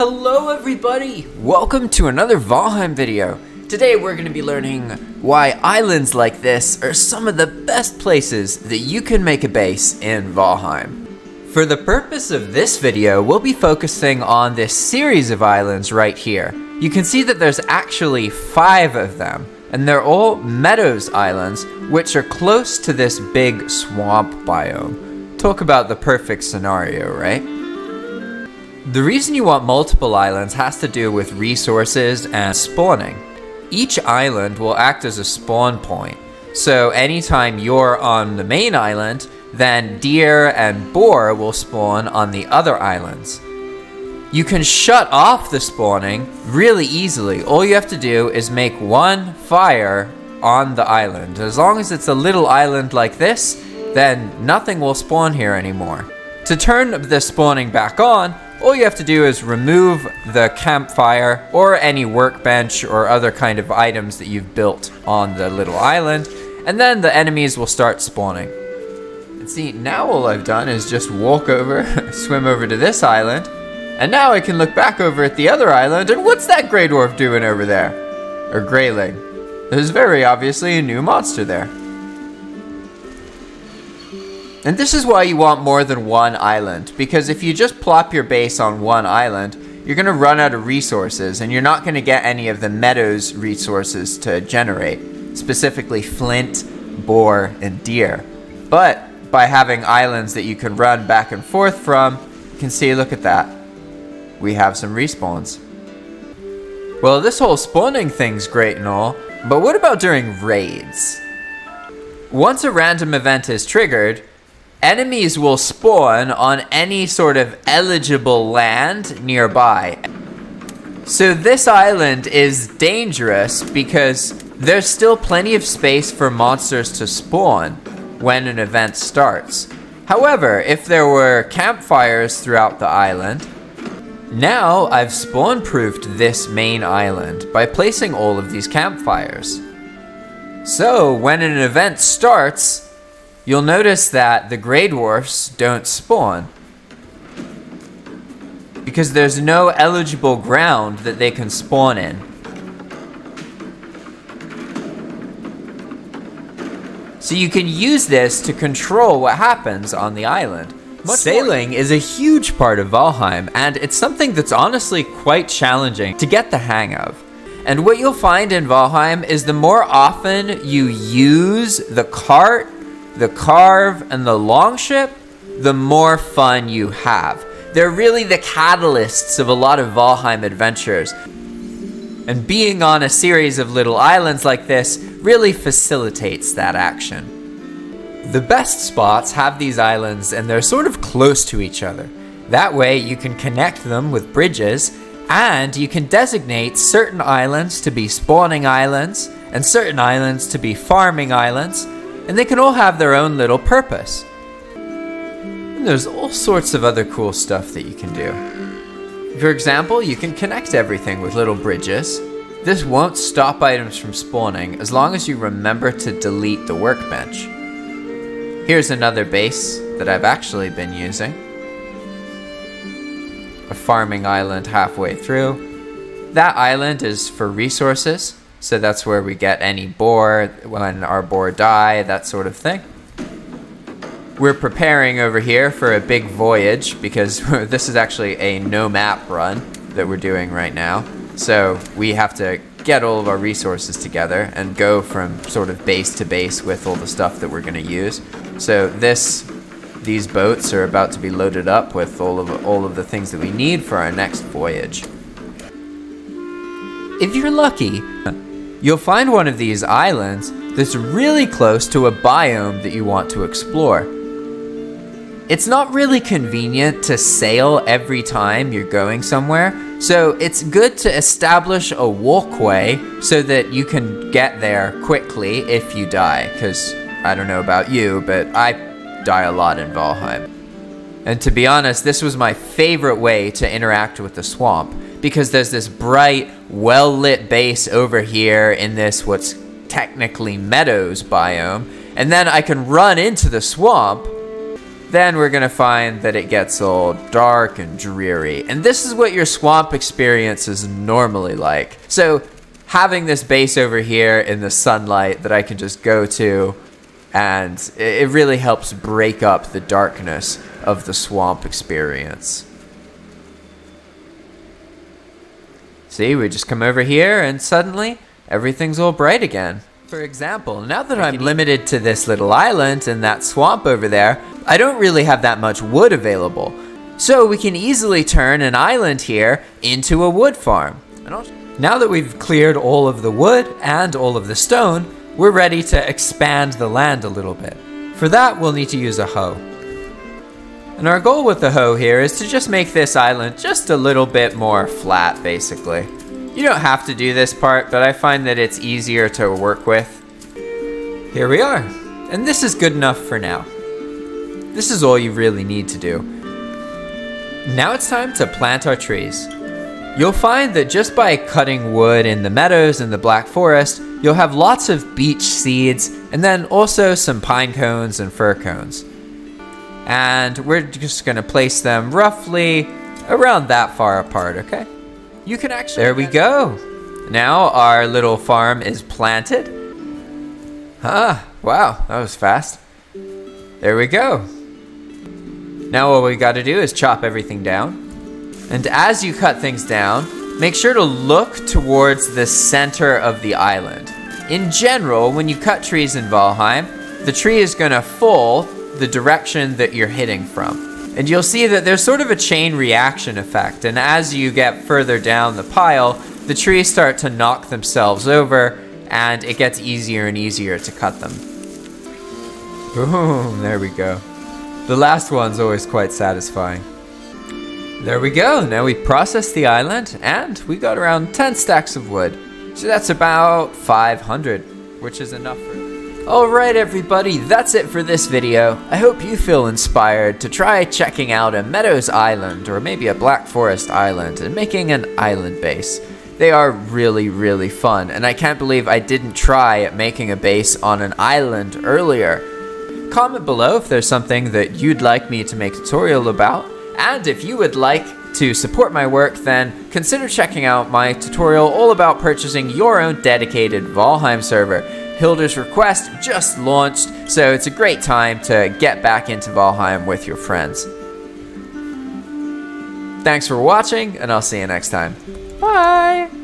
Hello everybody! Welcome to another Valheim video. Today we're going to be learning why islands like this are some of the best places that you can make a base in Valheim. For the purpose of this video, we'll be focusing on this series of islands right here. You can see that there's actually 5 of them, and they're all meadows islands, which are close to this big swamp biome. Talk about the perfect scenario, right? The reason you want multiple islands has to do with resources and spawning. Each island will act as a spawn point, so anytime you're on the main island, then deer and boar will spawn on the other islands. You can shut off the spawning really easily. All you have to do is make one fire on the island. As long as it's a little island like this, then nothing will spawn here anymore. To turn the spawning back on, all you have to do is remove the campfire or any workbench or other kind of items that you've built on the little island, and then the enemies will start spawning. And see, now all I've done is just walk over, swim over to this island, and now I can look back over at the other island, and what's that Grey Dwarf doing over there? Or Greyling. There's very obviously a new monster there. And this is why you want more than one island, because if you just plop your base on one island, you're going to run out of resources, and you're not going to get any of the meadows resources to generate, specifically flint, boar, and deer. But by having islands that you can run back and forth from, you can see, look at that, we have some respawns. Well, this whole spawning thing's great and all, but what about during raids? Once a random event is triggered, enemies will spawn on any sort of eligible land nearby. So this island is dangerous because there's still plenty of space for monsters to spawn when an event starts. However, if there were campfires throughout the island, now I've spawn-proofed this main island by placing all of these campfires. So when an event starts, you'll notice that the Grey Dwarfs don't spawn because there's no eligible ground that they can spawn in. So you can use this to control what happens on the island. Sailing is a huge part of Valheim, and it's something that's honestly quite challenging to get the hang of. And what you'll find in Valheim is the more often you use the cart, the carve, and the longship, the more fun you have. They're really the catalysts of a lot of Valheim adventures. And being on a series of little islands like this really facilitates that action. The best spots have these islands, and they're sort of close to each other. That way you can connect them with bridges, and you can designate certain islands to be spawning islands, and certain islands to be farming islands, and they can all have their own little purpose. And there's all sorts of other cool stuff that you can do. For example, you can connect everything with little bridges. This won't stop items from spawning as long as you remember to delete the workbench. Here's another base that I've actually been using. A farming island halfway through. That island is for resources. So that's where we get any boar, when our boar die, that sort of thing. We're preparing over here for a big voyage because this is actually a no map run that we're doing right now. So we have to get all of our resources together and go from sort of base to base with all the stuff that we're gonna use. So these boats are about to be loaded up with all of the things that we need for our next voyage. If you're lucky, you'll find one of these islands that's really close to a biome that you want to explore. It's not really convenient to sail every time you're going somewhere, so it's good to establish a walkway so that you can get there quickly if you die, because I don't know about you, but I die a lot in Valheim. And to be honest, this was my favorite way to interact with the swamp, because there's this bright, well-lit base over here in this what's technically meadows biome, and then I can run into the swamp then we're gonna find that it gets all dark and dreary. And this is what your swamp experience is normally like. So having this base over here in the sunlight that I can just go to, and it really helps break up the darkness of the swamp experience. See, we just come over here and suddenly everything's all bright again. For example, now that I'm limited to this little island and that swamp over there, I don't really have that much wood available. So we can easily turn an island here into a wood farm. Now that we've cleared all of the wood and all of the stone, we're ready to expand the land a little bit. For that, we'll need to use a hoe. And our goal with the hoe here is to just make this island just a little bit more flat, basically. You don't have to do this part, but I find that it's easier to work with. Here we are. And this is good enough for now. This is all you really need to do. Now it's time to plant our trees. You'll find that just by cutting wood in the meadows and the Black Forest, you'll have lots of beech seeds and then also some pine cones and fir cones. And we're just gonna place them roughly around that far apart, okay? You can actually... There we go. Now our little farm is planted. Huh, wow, that was fast. There we go. Now all we gotta do is chop everything down. And as you cut things down, make sure to look towards the center of the island. In general, when you cut trees in Valheim, the tree is gonna fall the direction that you're hitting from. And you'll see that there's sort of a chain reaction effect, and as you get further down the pile, the trees start to knock themselves over, and it gets easier and easier to cut them. Boom, there we go. The last one's always quite satisfying. There we go, now we processed the island, and we got around 10 stacks of wood. So that's about 500, which is enough for... Alright everybody, that's it for this video. I hope you feel inspired to try checking out a Meadows Island or maybe a Black Forest Island and making an island base. They are really, really fun, and I can't believe I didn't try at making a base on an island earlier. Comment below if there's something that you'd like me to make a tutorial about, and if you would like to support my work, then consider checking out my tutorial all about purchasing your own dedicated Valheim server. Hildur's Request just launched, so it's a great time to get back into Valheim with your friends. Thanks for watching, and I'll see you next time. Bye!